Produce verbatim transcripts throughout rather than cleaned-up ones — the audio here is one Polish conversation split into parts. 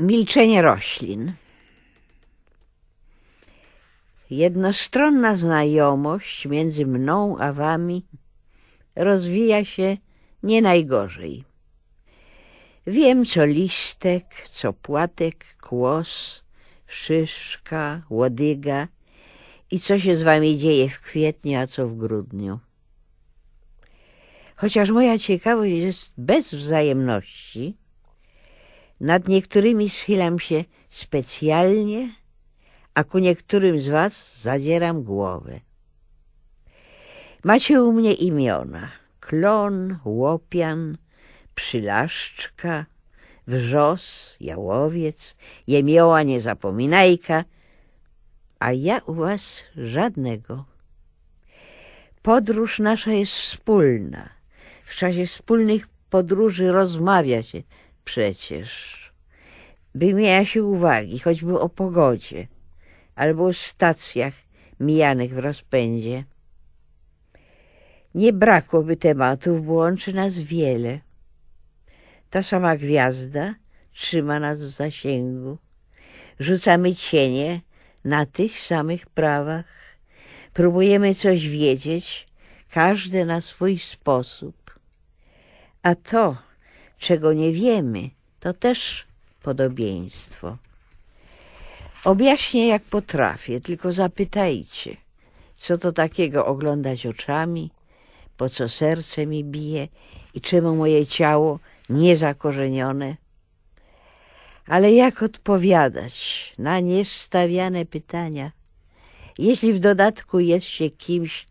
Milczenie roślin. Jednostronna znajomość między mną a wami rozwija się nie najgorzej. Wiem, co listek, co płatek, kłos, szyszka, łodyga i co się z wami dzieje w kwietniu, a co w grudniu. Chociaż moja ciekawość jest bez wzajemności, nad niektórymi schylam się specjalnie, a ku niektórym z was zadzieram głowę. Macie u mnie imiona: klon, łopian, przylaszczka, wrzos, jałowiec, jemioła niezapominajka, a ja u was żadnego. Podróż nasza jest wspólna. W czasie wspólnych podróży rozmawia się przecież. Wymienia się uwagi, choćby o pogodzie albo o stacjach mijanych w rozpędzie. Nie brakłoby tematów, bo łączy nas wiele. Ta sama gwiazda trzyma nas w zasięgu. Rzucamy cienie na tych samych prawach. Próbujemy coś wiedzieć, każdy na swój sposób. A to, czego nie wiemy, to też podobieństwo. Objaśnię, jak potrafię, tylko zapytajcie, co to takiego oglądać oczami, po co serce mi bije i czemu moje ciało niezakorzenione. Ale jak odpowiadać na niestawiane pytania, jeśli w dodatku jest się kimś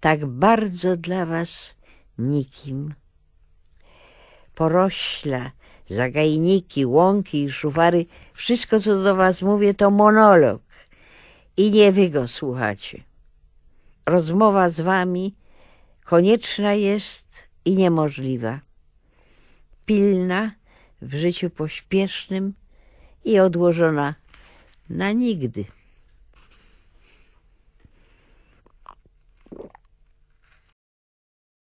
tak bardzo dla was nikim? Porośla, zagajniki, łąki i szufary, wszystko, co do was mówię, to monolog i nie wy go słuchacie. Rozmowa z wami konieczna jest i niemożliwa, pilna w życiu pośpiesznym i odłożona na nigdy.